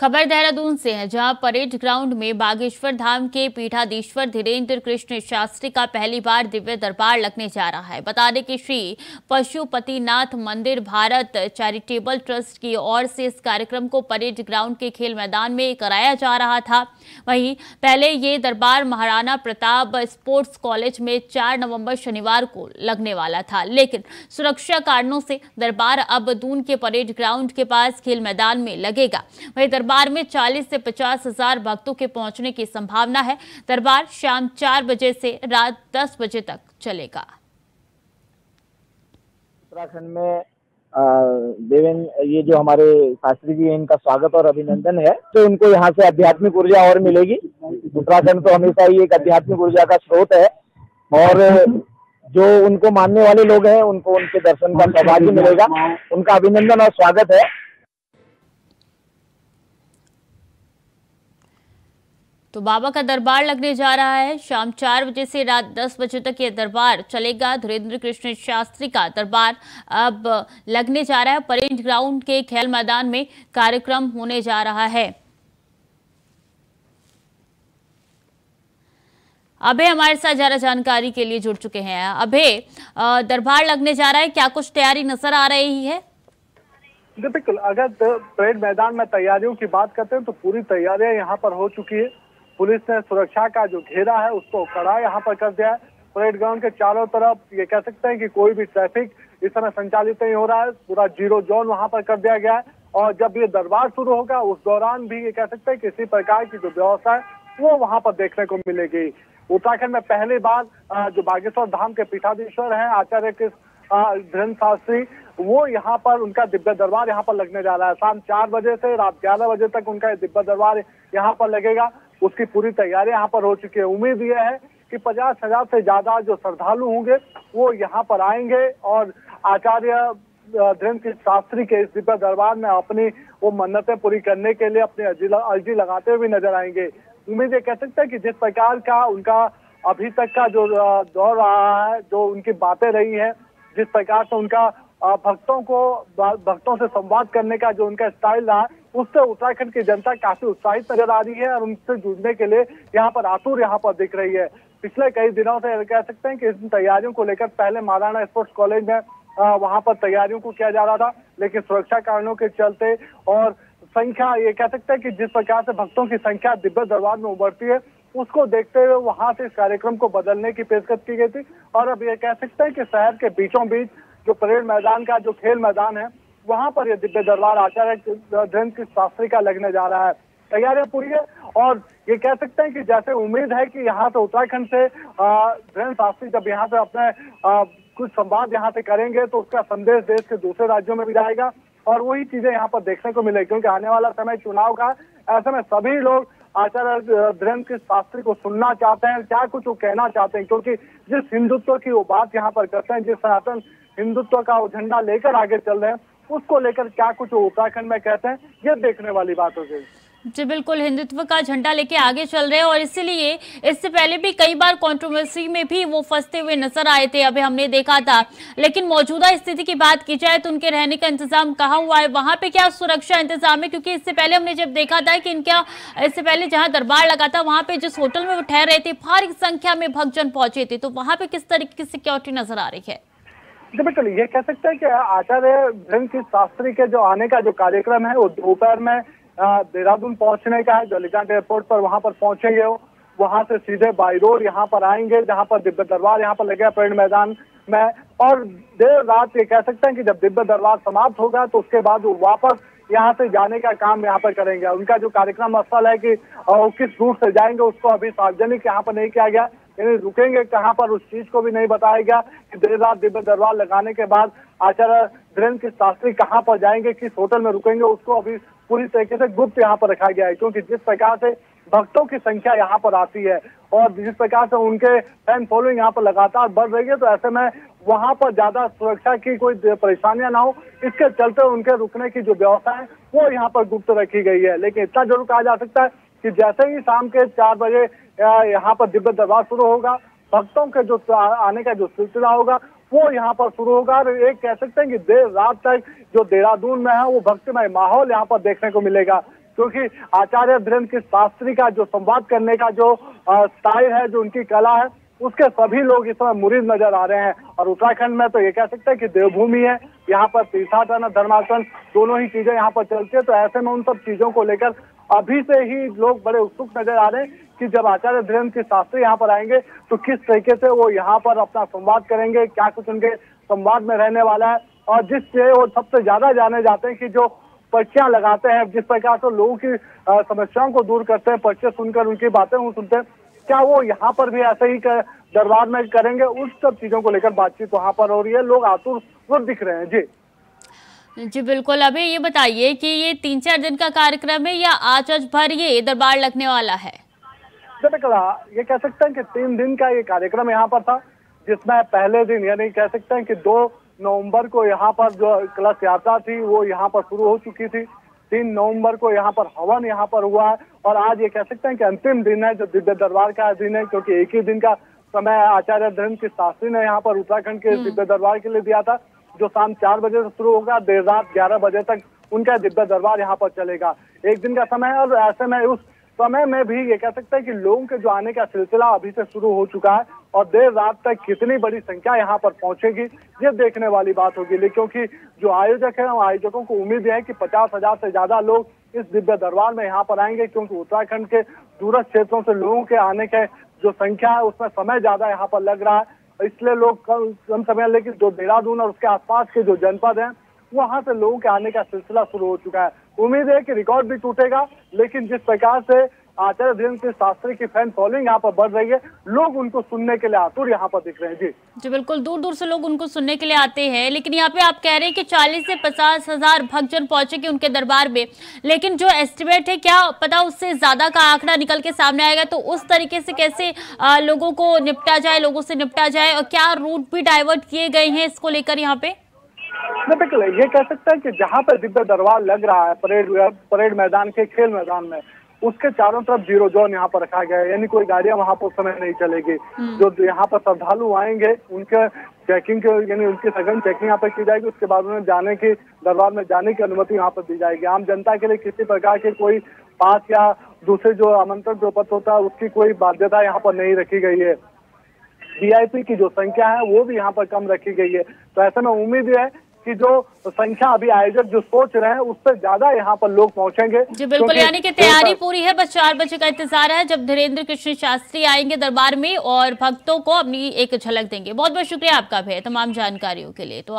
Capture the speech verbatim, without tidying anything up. खबर देहरादून से है, जहां परेड ग्राउंड में बागेश्वर धाम के पीठाधीश्वर धीरेन्द्र कृष्ण शास्त्री का पहली बार दिव्य दरबार लगने जा रहा है। बता दें कि श्री पशुपतिनाथ मंदिर भारत चैरिटेबल ट्रस्ट की ओर से इस कार्यक्रम को परेड ग्राउंड के खेल मैदान में कराया जा रहा था। वहीं पहले ये दरबार महाराणा प्रताप स्पोर्ट्स कॉलेज में चार नवम्बर शनिवार को लगने वाला था, लेकिन सुरक्षा कारणों से दरबार अब दून के परेड ग्राउंड के पास खेल मैदान में लगेगा। वहीं दरबार में चालीस से पचास हज़ार भक्तों के पहुंचने की संभावना है। दरबार शाम चार बजे से रात दस बजे तक चलेगा। उत्तराखंड में देवेंद्र ये जो हमारे शास्त्री जी, इनका स्वागत और अभिनंदन है। तो इनको यहाँ से आध्यात्मिक ऊर्जा और मिलेगी। उत्तराखंड तो हमेशा ही एक आध्यात्मिक ऊर्जा का स्रोत है और जो उनको मानने वाले लोग हैं उनको उनके दर्शन का सौभाग्य मिलेगा। उनका अभिनंदन और स्वागत है। तो बाबा का दरबार लगने जा रहा है। शाम चार बजे से रात दस बजे तक ये दरबार चलेगा। धीरेन्द्र कृष्ण शास्त्री का दरबार अब लगने जा रहा है। परेड ग्राउंड के खेल मैदान में कार्यक्रम होने जा रहा है। अभय हमारे साथ ज्यादा जानकारी के लिए जुड़ चुके हैं। अभय, दरबार लगने जा रहा है, क्या कुछ तैयारी नजर आ रही है? जी बिल्कुल, अगर परेड मैदान में तैयारियों की बात करते हैं तो पूरी तैयारियां यहाँ पर हो चुकी है। पुलिस ने सुरक्षा का जो घेरा है उसको कड़ा यहाँ पर कर दिया है। परेड ग्राउंड के चारों तरफ ये कह सकते हैं कि कोई भी ट्रैफिक इस समय संचालित नहीं हो रहा है। पूरा जीरो जोन वहाँ पर कर दिया गया है और जब ये दरबार शुरू होगा उस दौरान भी ये कह सकते हैं किसी प्रकार की जो व्यवस्था है वो वहाँ पर देखने को मिलेगी। उत्तराखंड में पहली बार जो बागेश्वर धाम के पीठाधीश्वर हैं आचार्य कृष्ण धीरेन्द्र शास्त्री, वो यहाँ पर उनका दिव्य दरबार यहाँ पर लगने जा रहा है। शाम चार बजे से रात ग्यारह बजे तक उनका दिव्य दरबार यहाँ पर लगेगा। उसकी पूरी तैयारी यहाँ पर हो चुकी है। उम्मीद यह है कि पचास हजार से ज्यादा जो श्रद्धालु होंगे वो यहाँ पर आएंगे और आचार्य धीरेन्द्र शास्त्री के इस दिव्य दरबार में अपनी वो मन्नतें पूरी करने के लिए अपनी अर्जी लगाते हुए नजर आएंगे। उम्मीद ये कह सकते हैं कि जिस प्रकार का उनका अभी तक का जो दौर रहा है, जो उनकी बातें रही है, जिस प्रकार से उनका भक्तों को भक्तों से संवाद करने का जो उनका स्टाइल रहा, उससे उत्तराखंड की जनता काफी उत्साहित नजर आ रही है और उनसे जुड़ने के लिए यहाँ पर आतुर यहाँ पर दिख रही है। पिछले कई दिनों से कह सकते हैं कि इन तैयारियों को लेकर पहले महाराणा स्पोर्ट्स कॉलेज में वहाँ पर तैयारियों को किया जा रहा था, लेकिन सुरक्षा कारणों के चलते और संख्या ये कह सकते हैं कि जिस प्रकार से भक्तों की संख्या दिव्य दरबार में उभरती है उसको देखते हुए वहां से इस कार्यक्रम को बदलने की पेशकश की गई थी। और अब ये कह सकते हैं कि शहर के बीचों बीच जो परेड मैदान का जो खेल मैदान है वहां पर ये दिव्य दरबार आचार्य धीरेन्द्र शास्त्री का लगने जा रहा है। तैयारियां पूरी है और ये कह सकते हैं कि जैसे उम्मीद है कि यहाँ से उत्तराखंड से धीरेन्द्र शास्त्री जब यहाँ से अपने कुछ संवाद यहाँ से करेंगे तो उसका संदेश देश के दूसरे राज्यों में भी जाएगा और वही चीजें यहाँ पर देखने को मिलेगी, क्योंकि आने वाला समय चुनाव का, ऐसे में सभी लोग आचार्य धीरेन्द्र शास्त्री को सुनना चाहते हैं, क्या कुछ वो कहना चाहते हैं, क्योंकि जिस हिंदुत्व की वो बात यहाँ पर करते हैं, जिस सनातन हिंदुत्व का वो झंडा लेकर आगे चल रहे हैं, उसको लेकर क्या कुछ वो उत्तराखंड में कहते हैं, ये देखने वाली बात हो गई। जी बिल्कुल, हिंदुत्व का झंडा लेके आगे चल रहे हैं और इसीलिए इससे पहले भी कई बार कंट्रोवर्सी में भी वो फंसते हुए नजर आए थे, अभी हमने देखा था। लेकिन मौजूदा स्थिति की बात की जाए तो उनके रहने का इंतजाम कहाँ हुआ है, वहाँ पे क्या सुरक्षा इंतजाम है? क्योंकि इससे पहले हमने जब देखा था कि इनका इससे पहले जहाँ दरबार लगा था वहाँ पे जिस होटल में वो ठहर रहे थे भारी संख्या में भक्तजन पहुंचे थे, तो वहाँ पे किस तरीके की सिक्योरिटी नजर आ रही है? जी बिल्कुल, ये कह सकते हैं कि आचार्य धीरेन्द्र शास्त्री के जो आने का जो कार्यक्रम है वो दोपहर में देहरादून पहुंचने का है। जॉलीग्रांट एयरपोर्ट पर वहां पर पहुंचेंगे, वहां से सीधे बाई रोड यहाँ पर आएंगे जहां पर दिव्य दरबार यहाँ पर लगेगा परेड मैदान में। और देर रात ये कह सकते हैं कि जब दिव्य दरबार समाप्त होगा तो उसके बाद वो वापस यहाँ से जाने का काम यहाँ पर करेंगे। उनका जो कार्यक्रम स्थल है कि वो किस रूट से जाएंगे उसको अभी सार्वजनिक यहाँ पर नहीं किया गया, यानी रुकेंगे कहाँ पर उस चीज को भी नहीं बताया गया कि देर रात दिव्य दरबार लगाने के बाद आचार्य धीरेन्द्र शास्त्री कहाँ पर जाएंगे, किस होटल में रुकेंगे, उसको अभी पूरी तरीके से गुप्त यहाँ पर रखा गया है, क्योंकि जिस प्रकार से भक्तों की संख्या यहाँ पर आती है और जिस प्रकार से उनके फैन फॉलोइंग यहाँ पर लगातार बढ़ रही है, तो ऐसे में वहाँ पर ज्यादा सुरक्षा की कोई परेशानियां ना हो, इसके चलते उनके रुकने की जो व्यवस्था है वो यहाँ पर गुप्त रखी गई है। लेकिन इतना जरूर कहा जा सकता है कि जैसे ही शाम के चार बजे यहाँ पर दिव्य दरबार शुरू होगा, भक्तों के जो आने का जो सिलसिला होगा वो यहाँ पर शुरू होगा और एक कह सकते हैं कि देर रात तक जो देहरादून में है वो भक्तिमय माहौल यहाँ पर देखने को मिलेगा। क्योंकि आचार्य धीरेन्द्र कृष्ण शास्त्री का जो संवाद करने का जो स्टाइल है, जो उनकी कला है, उसके सभी लोग इस समय मुरीद नजर आ रहे हैं। और उत्तराखंड में तो ये कह सकते हैं कि देवभूमि है, यहाँ पर तीर्थाटन और धर्माटन दोनों ही चीजें यहाँ पर चलती है। तो ऐसे में उन सब चीजों को लेकर अभी से ही लोग बड़े उत्सुक नजर आ रहे हैं कि जब आचार्य धीरेन्द्र कृष्ण शास्त्री यहाँ पर आएंगे तो किस तरीके से वो यहाँ पर अपना संवाद करेंगे, क्या कुछ उनके संवाद में रहने वाला है। और जिससे वो सबसे ज्यादा जाने जाते हैं कि जो पर्चियां लगाते हैं, जिस प्रकार से लोगों की समस्याओं को दूर करते हैं, पर्चे सुनकर उनकी बातें सुनते हैं, क्या वो यहाँ पर भी ऐसे ही दरबार में करेंगे, उस सब चीजों को लेकर बातचीत वहाँ पर हो रही है। लोग आतुर दिख रहे हैं। जी जी बिल्कुल। अभी ये बताइए कि ये तीन चार दिन का कार्यक्रम है या आज आज भर ये दरबार लगने वाला है? बिल्कुल, ये कह सकते हैं कि तीन दिन का ये कार्यक्रम यहाँ पर था, जिसमें पहले दिन यानी कह सकते हैं कि दो नवंबर को यहाँ पर जो कलश यात्रा थी वो यहाँ पर शुरू हो चुकी थी। तीन नवंबर को यहाँ पर हवन यहाँ पर हुआ है और आज ये कह सकते हैं कि अंतिम दिन है जो दिव्य दरबार का दिन है, क्योंकि एक ही दिन का समय आचार्य धीरेन्द्र कृष्ण शास्त्री ने यहाँ पर उत्तराखंड के दिव्य दरबार के लिए दिया था, जो शाम चार बजे से शुरू होगा, देर रात ग्यारह बजे तक उनका दिव्य दरबार यहाँ पर चलेगा। एक दिन का समय है और ऐसे में उस समय में भी ये कह सकते हैं कि लोगों के जो आने का सिलसिला अभी से शुरू हो चुका है और देर रात तक कितनी बड़ी संख्या यहाँ पर पहुंचेगी ये देखने वाली बात होगी, लेकिन क्योंकि जो आयोजक हैं, आयोजकों को उम्मीद है कि पचास हजार से ज्यादा लोग इस दिव्य दरबार में यहाँ पर आएंगे, क्योंकि उत्तराखंड के दूरस्थ क्षेत्रों से लोगों के आने के जो संख्या है उसमें समय ज्यादा यहाँ पर लग रहा है, इसलिए लोग कम कम समय, लेकिन जो देहरादून और उसके आसपास के जो जनपद हैं वहां से लोगों के आने का सिलसिला शुरू हो चुका है। उम्मीद है कि रिकॉर्ड भी टूटेगा, लेकिन जिस प्रकार से आचार्य धीरेन्द्र कृष्ण शास्त्री की फैन फॉलोइंग यहाँ पर बढ़ रही है, लोग उनको सुनने के लिए आतुर यहाँ पर दिख रहे हैं। जी जी बिल्कुल, दूर दूर से लोग उनको सुनने के लिए आते हैं। लेकिन यहाँ पे आप कह रहे हैं कि चालीस से पचास हजार भक्तजन पहुंचेंगे उनके दरबार में, लेकिन जो एस्टिमेट है क्या पता उससे ज्यादा का आंकड़ा निकल के सामने आएगा, तो उस तरीके से कैसे लोगों को निपटा जाए, लोगों से निपटा जाए और क्या रूट भी डाइवर्ट किए गए हैं इसको लेकर यहाँ पे? बिल्कुल, ये कह सकते हैं कि जहाँ पर दिव्य दरबार लग रहा है परेड परेड मैदान के खेल मैदान में, उसके चारों तरफ जीरो जोन यहाँ पर रखा गया है, यानी कोई गाड़ियां वहाँ पर उस समय नहीं चलेगी। जो यहाँ पर श्रद्धालु आएंगे उनके चेकिंग के यानी उनकी सघन चेकिंग यहाँ पर की जाएगी, उसके बाद उन्हें जाने की दरबार में जाने की अनुमति यहाँ पर दी जाएगी। आम जनता के लिए किसी प्रकार के कोई पास या दूसरे जो आमंत्रण जो पत्र होता है उसकी कोई बाध्यता यहाँ पर नहीं रखी गई है। वीआईपी की जो संख्या है वो भी यहाँ पर कम रखी गई है। तो ऐसे में उम्मीद है कि जो संख्या अभी आयोजक जो सोच रहे हैं उससे ज्यादा यहाँ पर लोग पहुंचेंगे। जी बिल्कुल, यानी कि तैयारी पूरी है, बस चार बजे का इंतजार है जब धीरेन्द्र कृष्ण शास्त्री आएंगे दरबार में और भक्तों को अपनी एक झलक देंगे। बहुत बहुत शुक्रिया आपका भैया तमाम जानकारियों के लिए। तो